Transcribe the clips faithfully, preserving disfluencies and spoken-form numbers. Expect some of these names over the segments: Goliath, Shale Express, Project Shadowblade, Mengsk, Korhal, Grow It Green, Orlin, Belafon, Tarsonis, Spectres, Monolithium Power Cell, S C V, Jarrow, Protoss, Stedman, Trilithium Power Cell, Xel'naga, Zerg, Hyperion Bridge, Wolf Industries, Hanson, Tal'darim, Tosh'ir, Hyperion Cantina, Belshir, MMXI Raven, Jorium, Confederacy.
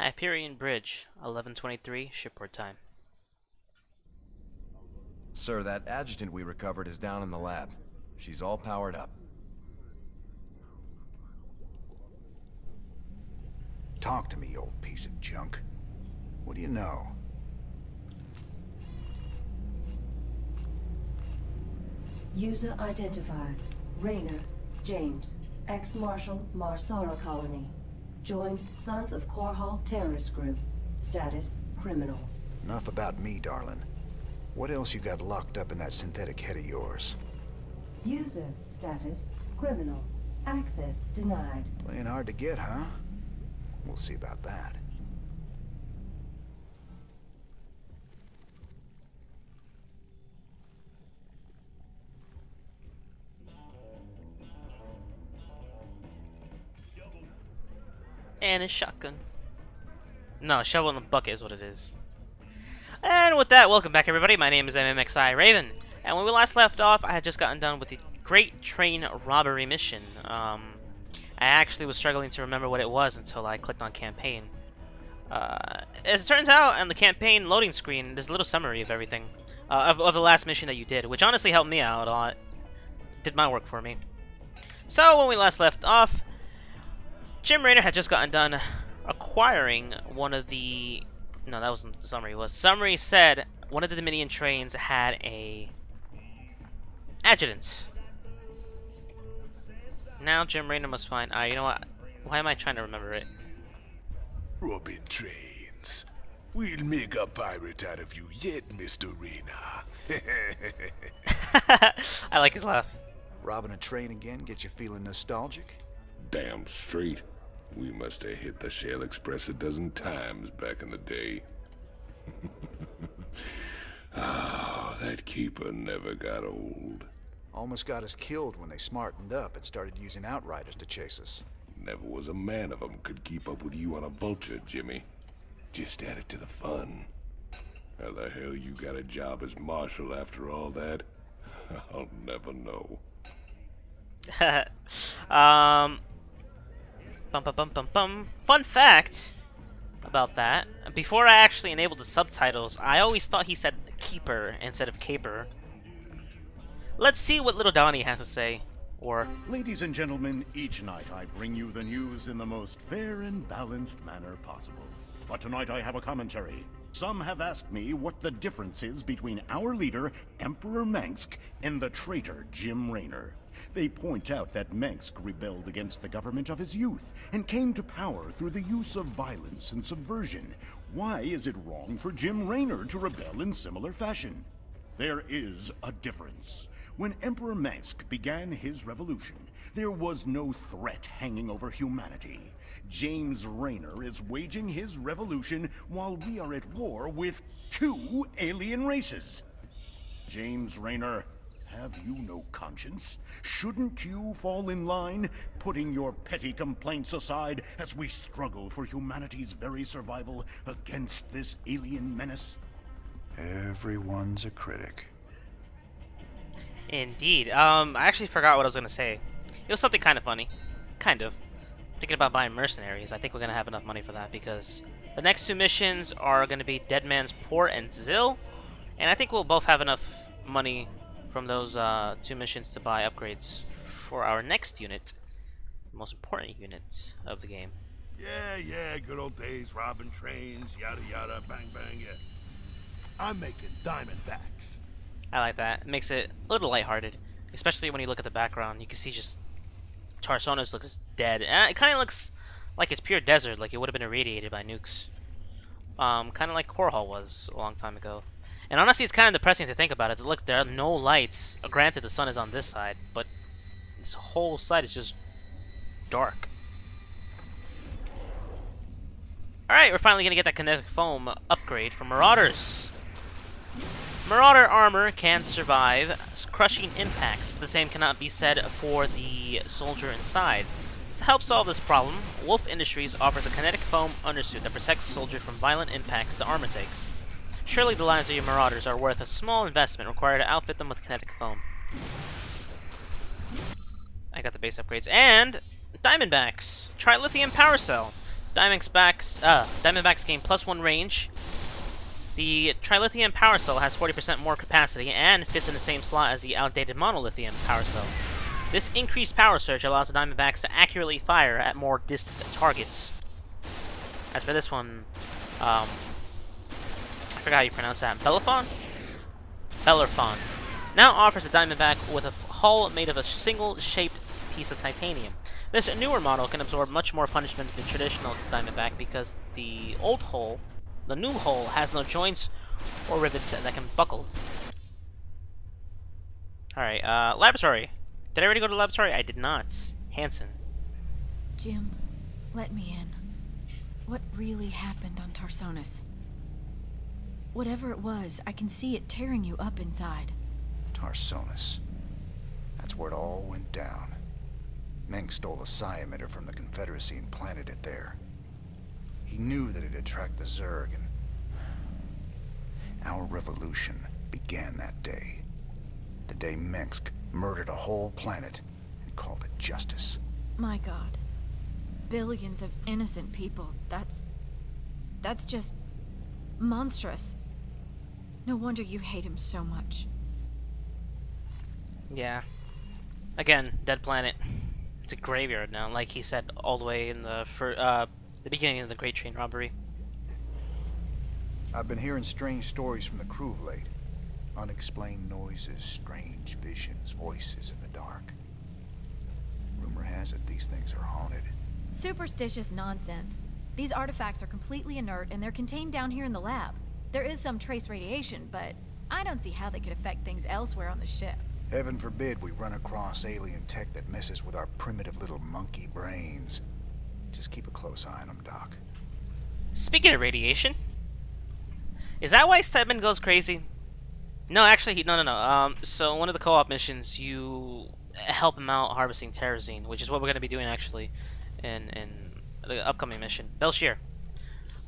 Hyperion Bridge, eleven twenty-three, shipboard time. Sir, that adjutant we recovered is down in the lab. She's all powered up. Talk to me, you old piece of junk. What do you know? User identified. Raynor, James, ex-Marshal, Mar Sara Colony. Joined Sons of Korhal terrorist group. Status, criminal. Enough about me, darling. What else you got locked up in that synthetic head of yours? User status, criminal. Access denied. Playing hard to get, huh? We'll see about that. And a shotgun. No, shovel in a bucket is what it is. And with that, welcome back everybody. My name is M M X I Raven. And when we last left off, I had just gotten done with the Great Train Robbery mission. Um, I actually was struggling to remember what it was until I clicked on campaign. Uh, as it turns out, on the campaign loading screen, there's a little summary of everything. Uh, of, of the last mission that you did, which honestly helped me out a lot. Did my work for me. So, when we last left off, Jim Raynor had just gotten done acquiring one of the... No, that wasn't the summary. It was summary said one of the Dominion trains had a adjutant. Now Jim Raynor must find... Ah, uh, you know what? Why am I trying to remember it? Robin trains. We'll make a pirate out of you yet, Mister Raynor. I like his laugh. Robbing a train again get you feeling nostalgic? Damn straight. We must have hit the Shale Express a dozen times back in the day. Oh, that keeper never got old. Almost got us killed when they smartened up and started using outriders to chase us. Never was a man of them could keep up with you on a vulture, Jimmy. Just added to the fun. How the hell you got a job as marshal after all that? I'll never know. um... Bum, bum, bum, bum, bum. Fun fact about that, before I actually enabled the subtitles, I always thought he said keeper instead of caper. Let's see what little Donnie has to say, or... Ladies and gentlemen, each night I bring you the news in the most fair and balanced manner possible. But tonight I have a commentary. Some have asked me what the difference is between our leader, Emperor Mengsk, and the traitor Jim Raynor. They point out that Mengsk rebelled against the government of his youth and came to power through the use of violence and subversion. Why is it wrong for Jim Raynor to rebel in similar fashion? There is a difference. When Emperor Mengsk began his revolution, there was no threat hanging over humanity. James Raynor is waging his revolution while we are at war with two alien races. James Raynor, have you no conscience? Shouldn't you fall in line, putting your petty complaints aside as we struggle for humanity's very survival against this alien menace? Everyone's a critic. Indeed. Um, I actually forgot what I was going to say. It was something kind of funny. Kind of. Thinking about buying mercenaries. I think we're going to have enough money for that because the next two missions are going to be Dead Man's Port and Zill. And I think we'll both have enough money from those uh, two missions to buy upgrades for our next unit, the most important unit of the game. Yeah, yeah, good old days, robbing trains, yada yada, bang bang, yeah. I'm making diamondbacks. I like that. It makes it a little lighthearted, especially when you look at the background. You can see just Tarsonis looks dead. And it kind of looks like it's pure desert, like it would have been irradiated by nukes. Um, kind of like Korhal was a long time ago. And honestly, it's kind of depressing to think about it. Look, there are no lights. Granted, the sun is on this side, but this whole side is just dark. Alright, we're finally going to get that kinetic foam upgrade from Marauders. Marauder armor can survive crushing impacts, but the same cannot be said for the soldier inside. To help solve this problem, Wolf Industries offers a kinetic foam undersuit that protects the soldier from violent impacts the armor takes. Surely the lives of your marauders are worth a small investment required to outfit them with kinetic foam. I got the base upgrades. And Diamondbacks! Trilithium Power Cell. Diamondbacks, uh, Diamondbacks gain plus one range. The Trilithium Power Cell has forty percent more capacity and fits in the same slot as the outdated Monolithium Power Cell. This increased power surge allows the Diamondbacks to accurately fire at more distant targets. As for this one, um, I forgot how you pronounce that. Belafon? Belafon. Now offers a Diamondback with a hull made of a single-shaped piece of titanium. This newer model can absorb much more punishment than the traditional Diamondback because the old hull, the new hull, has no joints or rivets that can buckle. Alright, uh, laboratory. Did I already go to the laboratory? I did not. Hanson. Jim, let me in. What really happened on Tarsonis? Whatever it was, I can see it tearing you up inside. Tarsonis. That's where it all went down. Mengsk stole a psi emitter from the Confederacy and planted it there. He knew that it'd attract the Zerg, and our revolution began that day. The day Mengsk murdered a whole planet and called it justice. My God. Billions of innocent people. That's... that's just... monstrous. No wonder you hate him so much. Yeah. Again, dead planet. It's a graveyard now, like he said all the way in the fir uh, the beginning of the Great Train Robbery. I've been hearing strange stories from the crew of late. Unexplained noises, strange visions, voices in the dark. Rumor has it these things are haunted. Superstitious nonsense. These artifacts are completely inert and they're contained down here in the lab. There is some trace radiation, but I don't see how they could affect things elsewhere on the ship. Heaven forbid we run across alien tech that messes with our primitive little monkey brains. Just keep a close eye on them, Doc. Speaking of radiation, is that why Stedman goes crazy? No, actually, he, no, no, no. Um, so one of the co-op missions, you help him out harvesting Terrazine, which is what we're going to be doing actually in in the upcoming mission, Belshir.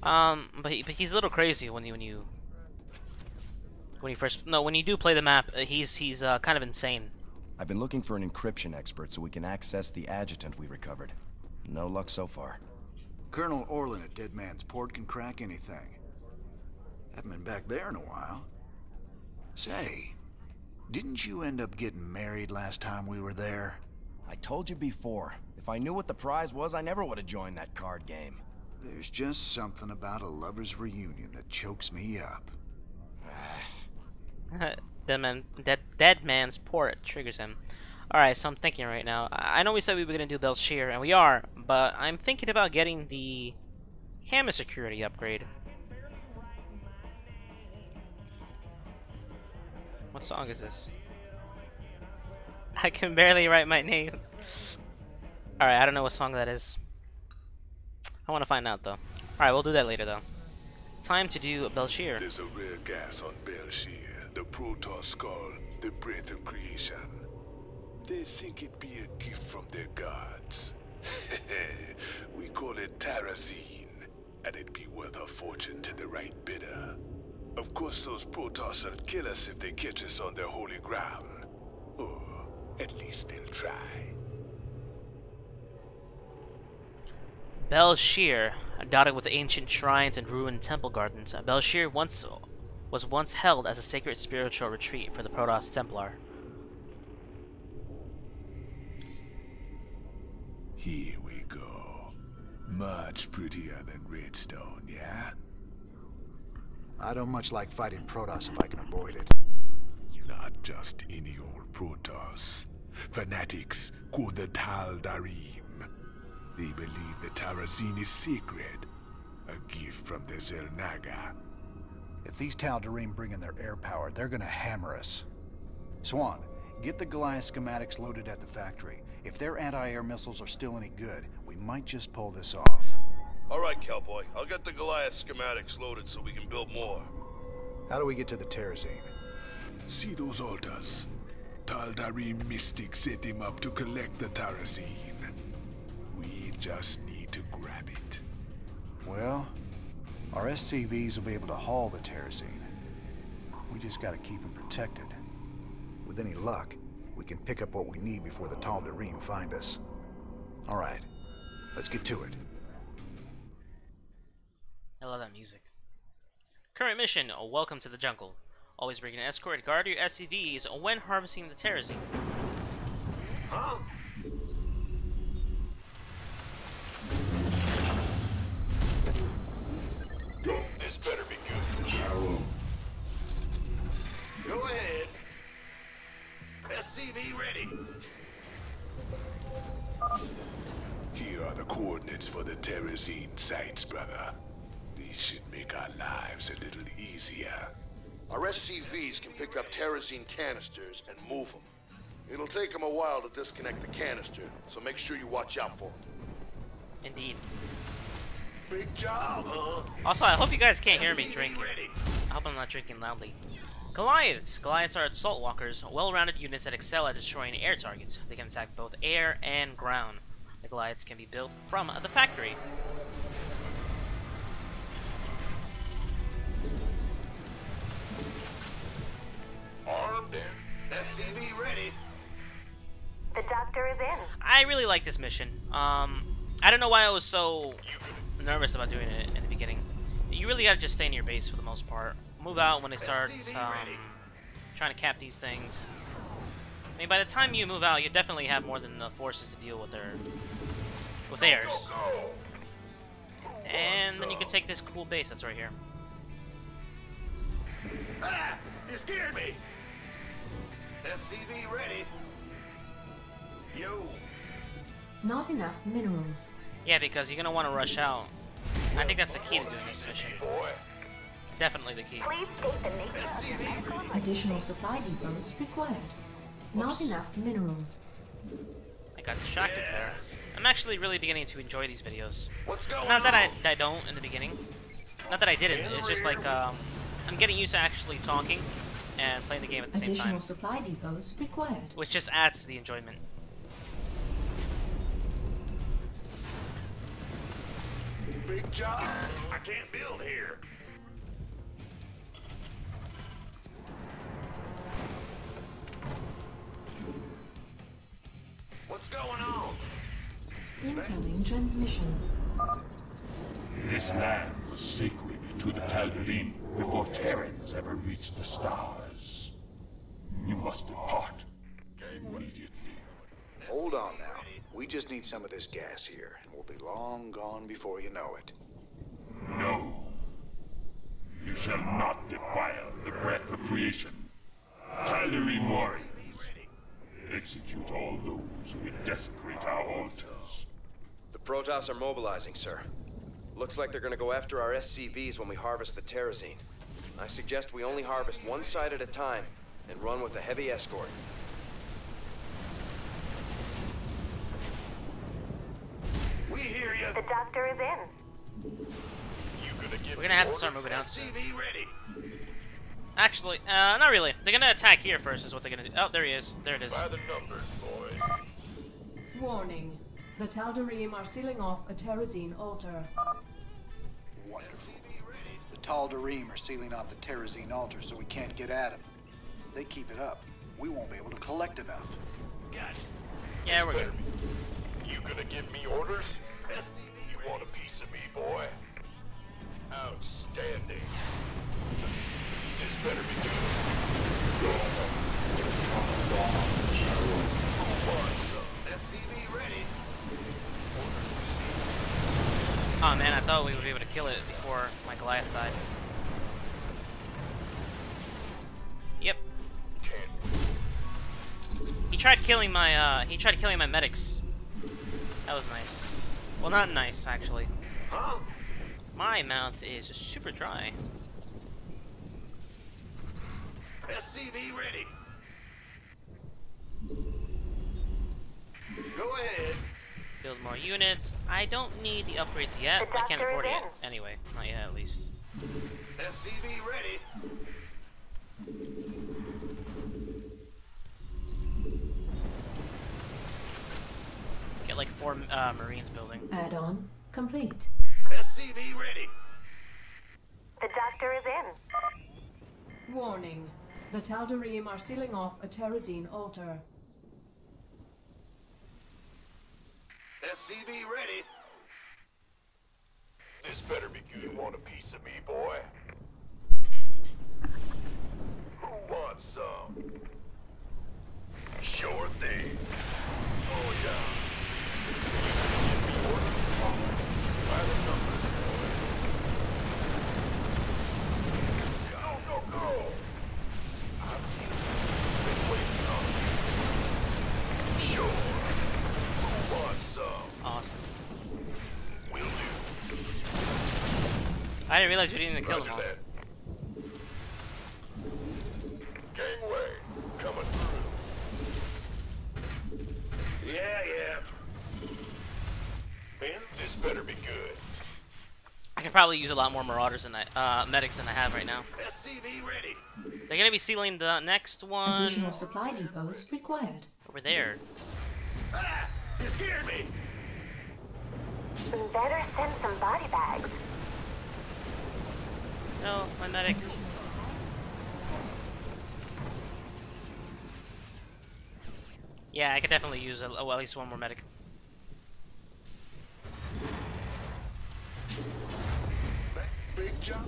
Um, but he, but he's a little crazy when you when you. When you first no, when you do play the map, he's he's uh, kind of insane. I've been looking for an encryption expert so we can access the adjutant we recovered. No luck so far. Colonel Orlin at Dead Man's Port can crack anything. Haven't been back there in a while. Say, didn't you end up getting married last time we were there? I told you before. If I knew what the prize was, I never would have joined that card game. There's just something about a lover's reunion that chokes me up. Dead man, dead, dead man's port triggers him. Alright, so I'm thinking right now. I know we said we were going to do Belshir, and we are, but I'm thinking about getting the hammer security upgrade. What song is this? I can barely write my name. Alright, I don't know what song that is. I want to find out, though. Alright, we'll do that later, though. Time to do Belshir. There's a rare gas on Belshir. The Protoss skull, the breath of creation. They think it be a gift from their gods. We call it Terrazine, and it be worth a fortune to the right bidder. Of course those Protoss will kill us if they catch us on their holy ground. Or at least they'll try. Belshir, dotted with ancient shrines and ruined temple gardens. Belshir once... was once held as a sacred spiritual retreat for the Protoss Templar. Here we go. Much prettier than Redstone, yeah? I don't much like fighting Protoss if I can avoid it. Not just any old Protoss. Fanatics called the Tal'darim. They believe the Terrazine is sacred, a gift from the Xel'naga. If these Tal'darim bring in their air power, they're gonna hammer us. Swan, get the Goliath schematics loaded at the factory. If their anti-air missiles are still any good, we might just pull this off. Alright, cowboy. I'll get the Goliath schematics loaded so we can build more. How do we get to the Terrazine? See those altars? Tal'darim mystics set them up to collect the Terrazine. We just need to grab it. Well... our S C Vs will be able to haul the Terrazine. We just gotta keep them protected. With any luck, we can pick up what we need before the Tal'darim find us. Alright, let's get to it. on music. Current mission, welcome to the jungle. Always bring an escort and guard your S C Vs when harvesting the Terrazine. Huh? This better be good. Jarrow. Go ahead. S C V ready. Here are the coordinates for the Terrazine sites, brother. These should make our lives a little easier. Our S C Vs can pick up Terrazine canisters and move them. It'll take them a while to disconnect the canister, so make sure you watch out for them. Indeed. Big job, huh? Also, I hope you guys can't hear me drinking. I hope I'm not drinking loudly. Goliaths! Goliaths are assault walkers, well-rounded units that excel at destroying air targets. They can attack both air and ground. The Goliaths can be built from the factory. Armed in. S C V ready. The doctor is in. I really like this mission. Um, I don't know why I was so nervous about doing it in the beginning. You really gotta just stay in your base for the most part. Move out when they start um, trying to cap these things. I mean, by the time you move out, you definitely have more than enough forces to deal with their with go, theirs. Go, go. And then you can take this cool base that's right here. Ah, you scared me. S C V ready. Yo. Not enough minerals. Yeah, because you're gonna want to rush out. I think that's the key to doing this mission. Definitely the key. Additional supply depots required. Whoops. Not enough minerals. I got distracted yeah. there. I'm actually really beginning to enjoy these videos. What's going Not that I, I don't in the beginning. Not that I didn't. It's just like um, I'm getting used to actually talking and playing the game at the Additional same time. Additional supply depots required. Which just adds to the enjoyment. Big job. I can't build here. What's going on? Incoming transmission. This land was sacred to the Tal'darim before Terrans ever reached the stars. You must depart immediately. Hold on now. We just need some of this gas here, and we'll be long gone before you know it. No. You shall not defile the breath of creation. Tal'darim warriors, execute all those who would desecrate our altars. The Protoss are mobilizing, sir. Looks like they're gonna go after our S C Vs when we harvest the Terrazine. I suggest we only harvest one side at a time and run with a heavy escort. We hear you. The doctor is in. You gonna give We're gonna have to start moving out soon. Ready. Actually, uh, not really. They're gonna attack here first, is what they're gonna do. Oh, there he is. There it is. By the numbers, boys. Warning. The Tal'darim are sealing off a Terrazine altar. Wonderful. The Tal'darim are sealing off the Terrazine altar so we can't get at them. If they keep it up, we won't be able to collect enough. Got it. Yeah, we're good. You gonna give me orders? You want a piece of me, boy? Outstanding. This better be good. Oh man, I thought we would be able to kill it before my Goliath died. Yep. He tried killing my uh he tried killing my medics. That was nice. Well, not nice actually. My mouth is super dry. S C V ready. Go ahead. Build more units. I don't need the upgrades yet. I can't afford it. Anyway, not yet at least. S C V ready. Get like four uh, Marines building. Add on complete. S C V ready. The doctor is in. Warning. The Tal'darim are sealing off a Terrazine altar. S C V ready. This better be good. You want a piece to me, boy. Who wants some? Sure thing. Oh, yeah. Order followed by the numbers, boy. Go, go, go! I've been waiting on you. Sure. Who wants some? Awesome. Will do. I didn't realize we didn't even kill them all. Gangway coming through. Yeah, yeah. Ben, this better be good. I could probably use a lot more marauders than I, uh, medics than I have right now. S C V ready. They're gonna be sealing the next one. Additional supply depots required. Over there. Ah, you scared me. Better send some body bags. No, my medic. Yeah, I could definitely use a, well, at least one more medic. Big job,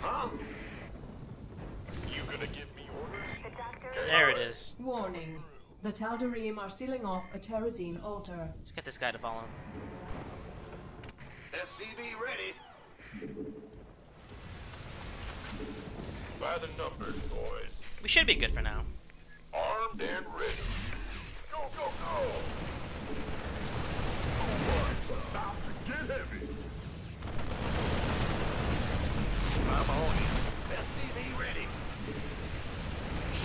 huh? You gonna give me orders? The there it is. Warning: the Tal'darim are sealing off a Terrazine altar. Let's get this guy to follow. S C V ready. By the numbers, boys. We should be good for now. Armed and ready. Go, go, go! Oh, about to get heavy. I'm on it. S C V ready.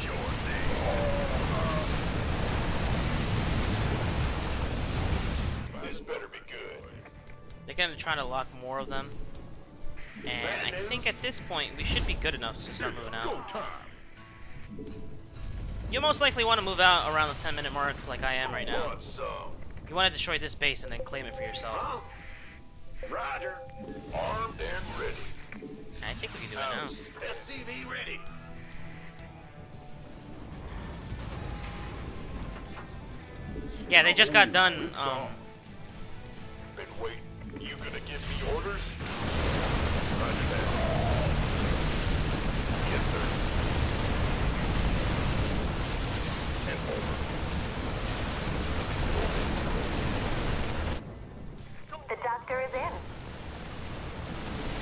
Sure thing. Oh, uh, this better be good. They're gonna try to lock more of them. And I think at this point we should be good enough to start moving out. You'll most likely want to move out around the ten minute mark like I am right now. You want to destroy this base and then claim it for yourself. Roger. Armed and ready. I think we can do it now. S C V ready. Yeah, they just got done. Um, Been waiting. You gonna give me orders? Roger that. Yes, sir. And over. The doctor is in.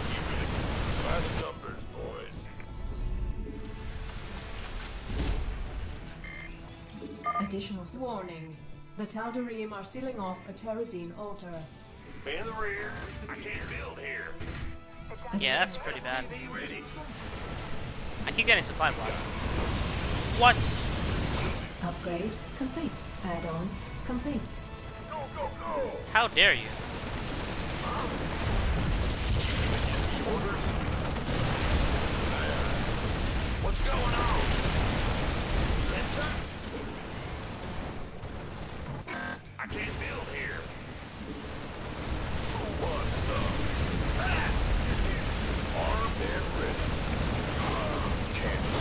You really by the numbers, boys. Additional warning. The Tal'darim are sealing off a Terrazine altar. In the rear. I can't build here. Yeah, that's pretty bad. I keep getting supply block. What? Upgrade complete. Add-on complete. Go, go, go. How dare you? What's going on? I can't build here.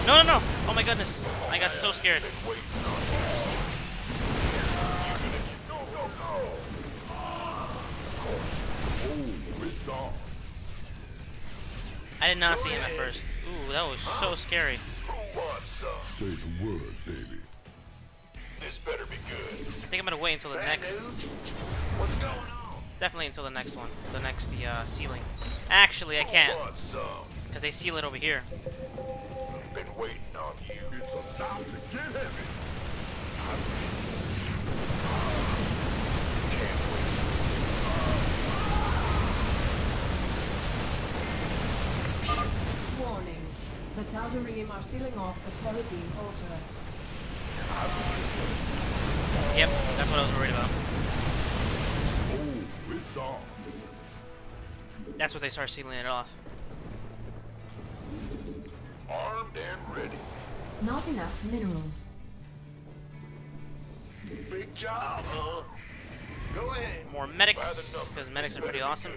No, no, no! Oh my goodness! I got so scared. I did not see him at first. Ooh, that was so scary. Say the word, baby. This better be good. I think I'm gonna wait until the next. What's going on? Definitely until the next one. The next, the uh, ceiling. Actually, I can't. Because they seal it over here. I've been waiting on you. It's about to get heavy. Can't wait. Warning. The Tal'darim are sealing off the Terrazine altar. Yep, that's what I was worried about. That's what they start sealing it off. Armed and ready. Not enough minerals. Big job, huh? Go ahead. More medics, because medics are pretty awesome.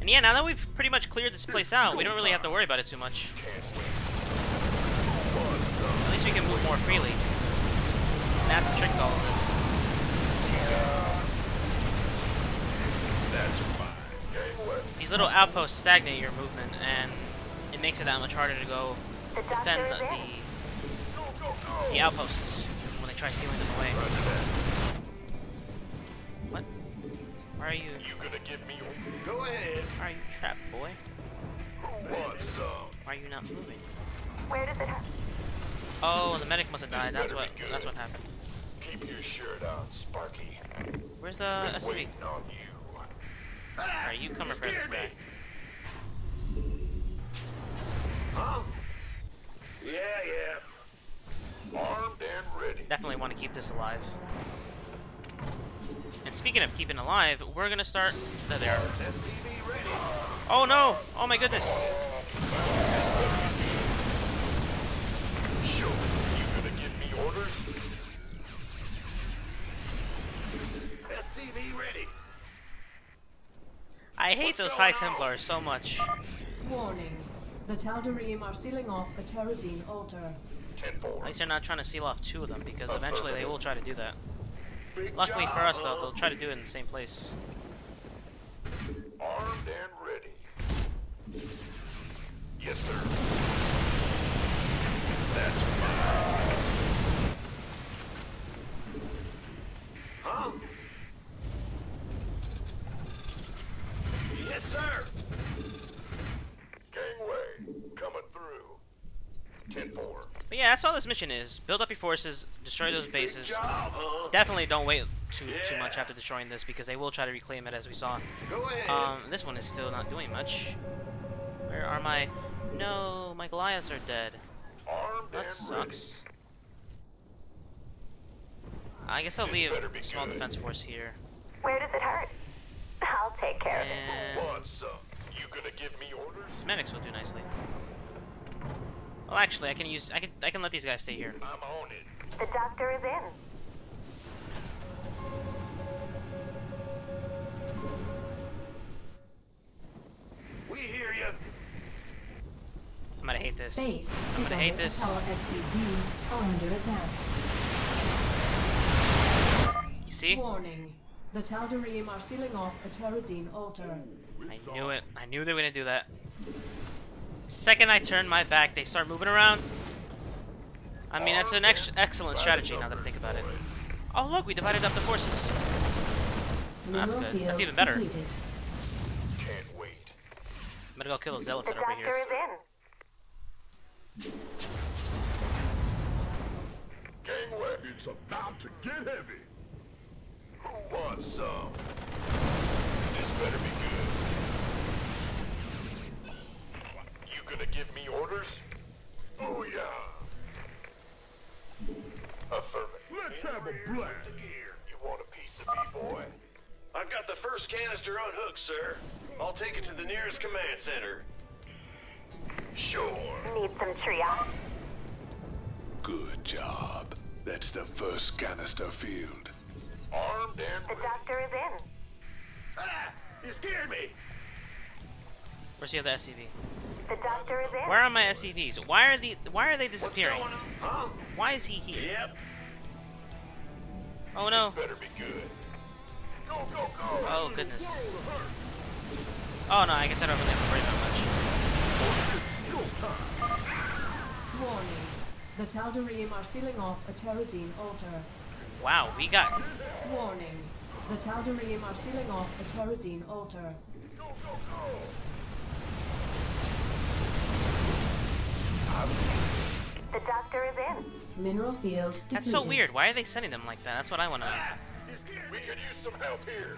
And yeah, now that we've pretty much cleared this place out, we don't really have to worry about it too much. At least we can move more freely. And that's the trick to all of this. That's fine. forward. These little outposts stagnate your movement, and it makes it that much harder to go defend the, the, the outposts when they try stealing them away. What? Where are you? You gonna give me? Go ahead. Where are you trapped, boy? Who wants some? Why are you not moving? Where does it happen? Oh, the medic must have died. That's what. That's what happened. Keep your shirt on, Sparky. Where's the S C V? Alright, you come repair this guy. Huh? Yeah, yeah. Armed and ready. Definitely want to keep this alive. And speaking of keeping alive, we're gonna start. There they are. Oh no! Oh my goodness! Sure, you gonna give me orders? I hate those High Templars so much. Warning. The Tal'darim are sealing off the Terrazine altar. At least they're not trying to seal off two of them, because eventually they will try to do that. Luckily for us though, they'll try to do it in the same place. Armed and ready. Yes, sir. That's fine. Huh? Yes, sir! Gangway, coming through. ten four. But yeah, that's all this mission is. Build up your forces, destroy those bases. Definitely don't wait too, yeah. too much after destroying this, because they will try to reclaim it, as we saw. Go ahead. Um, this one is still not doing much. Where are my... No, my Goliaths are dead. Armed that sucks. Ready. I guess I'll this leave a small good. defense force here. Where does it hurt? I'll take care and of it. Some? You gonna give me orders? These medics will do nicely. Well, actually, I can use. I can. I can let these guys stay here. I'm on it. The doctor is in. We hear you. I'm gonna hate this. Base I'm gonna hate this. Our S C Vs are under attack. You see? Warning. The Tal'darim are sealing off a Terrazine altar. I knew it. I knew they were going to do that. Second I turn my back, they start moving around. I mean, that's an ex excellent strategy now that I think about it. Oh, look, we divided up the forces. Oh, that's good. That's even better. I'm going to go kill a zealot that over here. Gangway is about to get heavy. Who wants some? This better be good. You gonna give me orders? Oh yeah. Affirmative. Let's have a blast. You want a piece of me, boy? I've got the first canister unhooked, sir. I'll take it to the nearest command center. Sure. Need some triage. Good job. That's the first canister field. Armed and the doctor is in. Ah! You scared me! Where's the other S C V? The doctor is in. Where are my S C Vs? Why are the why are they disappearing? What's going on? Huh? Why is he here? Yep. Oh no. This better be good. Go, go, go. Oh goodness. Oh no, I guess I don't really have to worry about much. Warning. The Tal'darim are sealing off a Terrazine altar. Wow, we got. Warning. The Tal'darim are sealing off a Terrazine altar. Go, go, go. The doctor is in. Mineral field depleted. That's so weird. Why are they sending them like that? That's what I want to know. We could use some help here.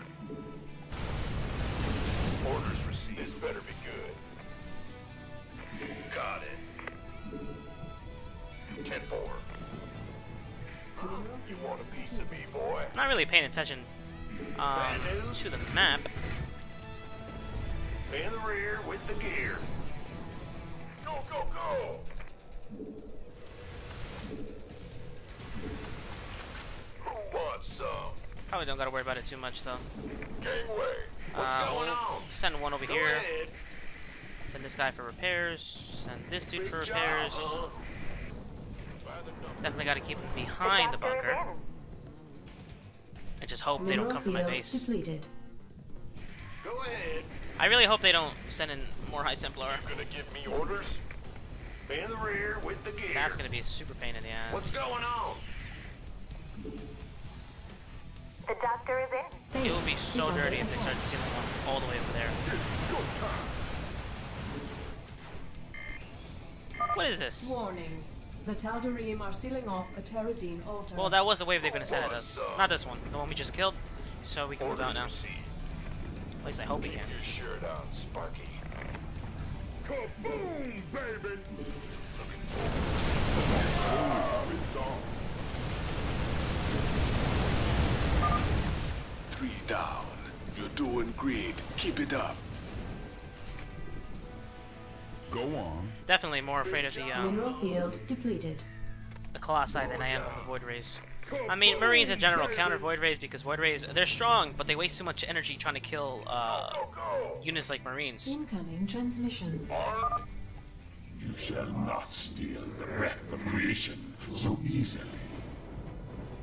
Orders received. This better be good. Got it. Ten four. You want a piece of me, boy? Not really paying attention um, to the map. In the rear with the gear. Go, go, go! Who wants some? Probably don't gotta worry about it too much, though. Gangway, what's uh, going we'll on? Send one over go here. Ahead. Send this guy for repairs. Send this dude Big for repairs. Job, uh-huh. Definitely gotta keep them behind the bunker. I just hope they don't come from my base. Go ahead. I really hope they don't send in more High Templar. You're gonna give me orders? In the rear with the gear. That's gonna be a super pain in the ass. What's going on? The doctor is in. It would be so He's dirty if they started sealing one all the way over there. What is this? Warning. The Tal'darim are sealing off a Terrazine altar. Well, that was the wave they were gonna send at us. Not this one. The one we just killed. So we can orders move out now. Received. At least I hope Keep we can. Your shirt on, Sparky. Kaboom, baby! Three down. You're doing great. Keep it up. Go on. Definitely more afraid of the um, mineral field depleted. The Colossi than I am of the Void Rays. I mean, Marines in general counter Void Rays because Void Rays, they're strong, but they waste too much energy trying to kill uh, units like Marines. Incoming transmission. You shall not steal the breath of creation so easily.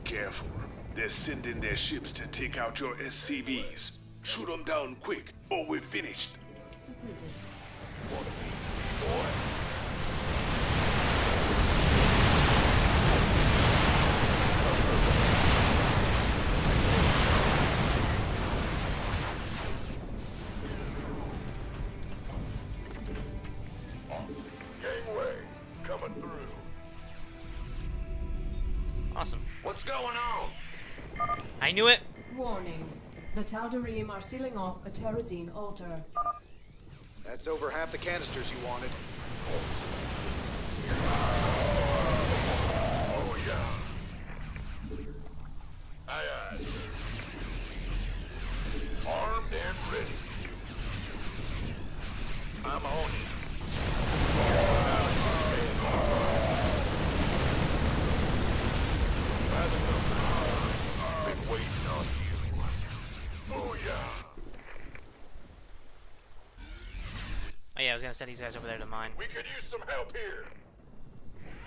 Careful. They're sending their ships to take out your S C Vs. Shoot them down quick, or we're finished. What a boy. Awesome. What's going on? I knew it. Warning. The Tal'darim are sealing off a Terrazine altar. That's over half the canisters you wanted. Oh, yeah. Aye, aye. Armed and ready. I'm on it. Oh yeah, I was gonna send these guys over there to mine. We could use some help here.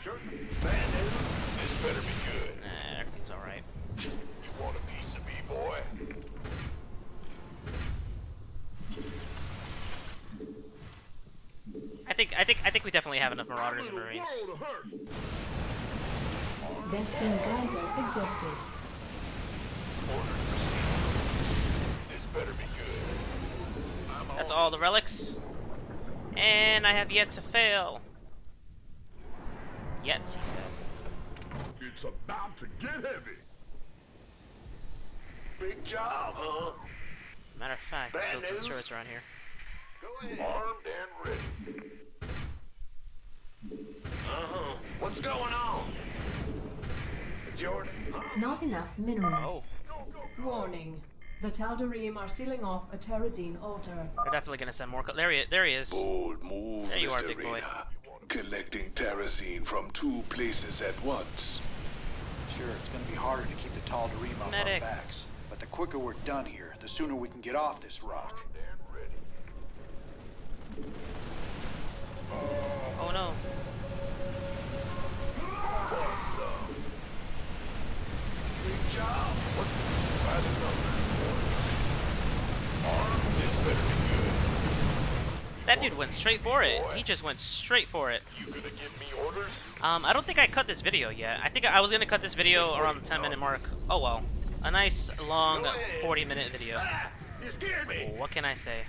Sure. Man, this better be good. Nah, everything's alright. You want a piece of me, boy? I think I think I think we definitely have enough Marauders and Marines. Bespin Geyser exhausted. This better be good. That's all the relics. And I have yet to fail. Yet, he said. It's about to get heavy. Big job, huh? Matter of fact, I built some turrets around here. Go ahead. Armed and ready. Uh-huh. What's going on? Jordan? Huh? Not enough minerals. Oh. Warning. The Tal'darim are sealing off a Terrazine altar. They're definitely gonna send more. There he, there he is. Bold move, there you Mister are, Dick boy. Collecting Terrazine from two places at once. Sure, it's gonna be harder to keep the Tal'darim on our backs. But the quicker we're done here, the sooner we can get off this rock. Oh no. Good job. What's That dude went straight for it. He just went straight for it. You gonna give me orders? Um, I don't think I cut this video yet. I think I was gonna cut this video around the ten minute mark. Oh well. A nice long forty minute video. Ah, you scared me. What can I say?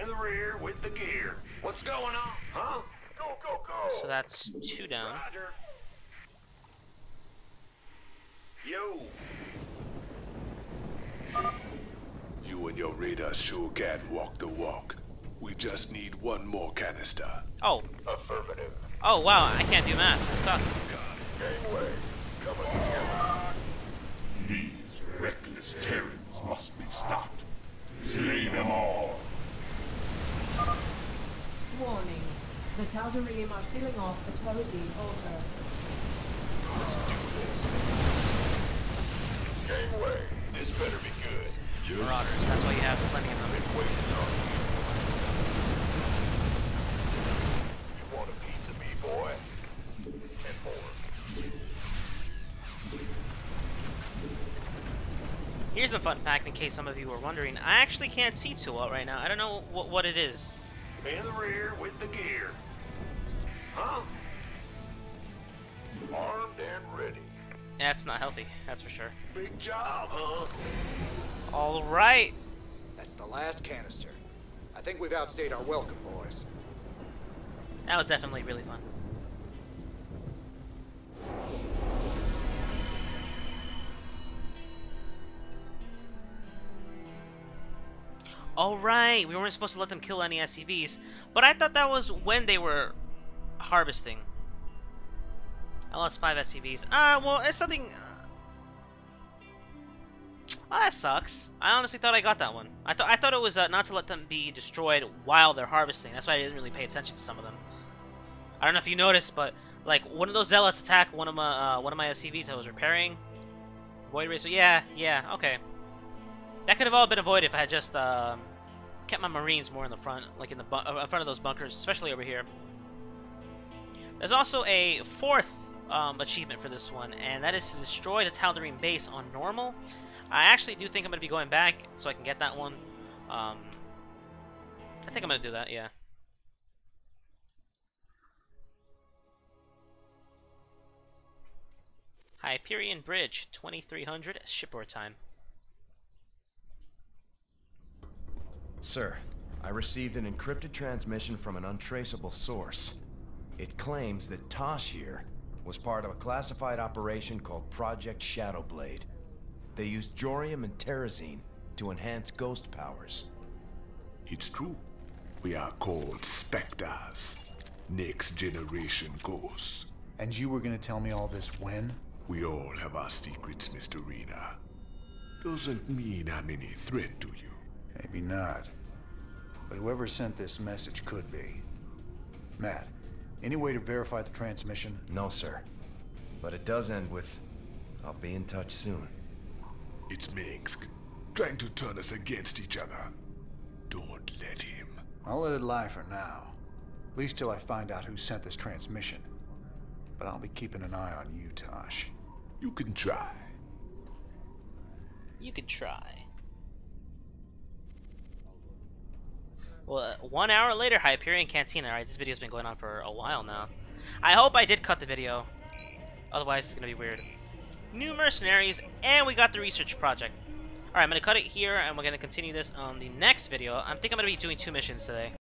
In the rear with the gear. What's going on? Huh? Go, go, go. So that's two down. Roger. Yo. You and your radar sure can walk the walk. We just need one more canister. Oh. Affirmative. Oh wow, I can't do math. That sucks. Gateway. Come on. These reckless Terrans must be stopped. Slay them all. Warning. The Tal'darim are sealing off the Terrazine altar. Let's do this. Gateway. This better be good. Marauders, that's why you have plenty of them. You want a piece of me, boy? And more. Here's a fun fact in case some of you were wondering. I actually can't see too well right now. I don't know what, what it is. In the rear with the gear. Huh? Armed and ready. That's not healthy, that's for sure. Big job, huh? Alright. That's the last canister. I think we've outstayed our welcome, boys. That was definitely really fun. Alright, we weren't supposed to let them kill any S C Vs, but I thought that was when they were harvesting. I lost five S C Vs. Ah, uh, well, it's something... Well, that sucks. I honestly thought I got that one. I, th I thought it was uh, not to let them be destroyed while they're harvesting. That's why I didn't really pay attention to some of them. I don't know if you noticed, but like one of those zealots attacked one of my uh, one of my S C Vs I was repairing. Void racer. Yeah, yeah, okay. That could have all been avoided if I had just uh, kept my Marines more in the front, like in the bu in front of those bunkers, especially over here. There's also a fourth um, achievement for this one, and that is to destroy the Tal'darim base on normal. I actually do think I'm going to be going back so I can get that one. Um, I think I'm going to do that, yeah. Hyperion Bridge, twenty-three hundred, shipboard time. Sir, I received an encrypted transmission from an untraceable source. It claims that Tosh'ir was part of a classified operation called Project Shadowblade. They used Jorium and Terrazine to enhance ghost powers. It's true. We are called Spectres. Next generation ghosts. And you were gonna tell me all this when? We all have our secrets, Mister Rena. Doesn't mean I'm any threat to you. Maybe not. But whoever sent this message could be. Matt, any way to verify the transmission? No, sir. But it does end with, I'll be in touch soon. It's Mengsk, trying to turn us against each other. Don't let him. I'll let it lie for now. At least till I find out who sent this transmission. But I'll be keeping an eye on you, Tosh. You can try. You can try. Well, uh, one hour later, Hyperion Cantina. Alright, this video's been going on for a while now. I hope I did cut the video. Otherwise, it's gonna be weird. New mercenaries, and we got the research project. Alright, I'm going to cut it here, and we're going to continue this on the next video. I think I'm going to be doing two missions today.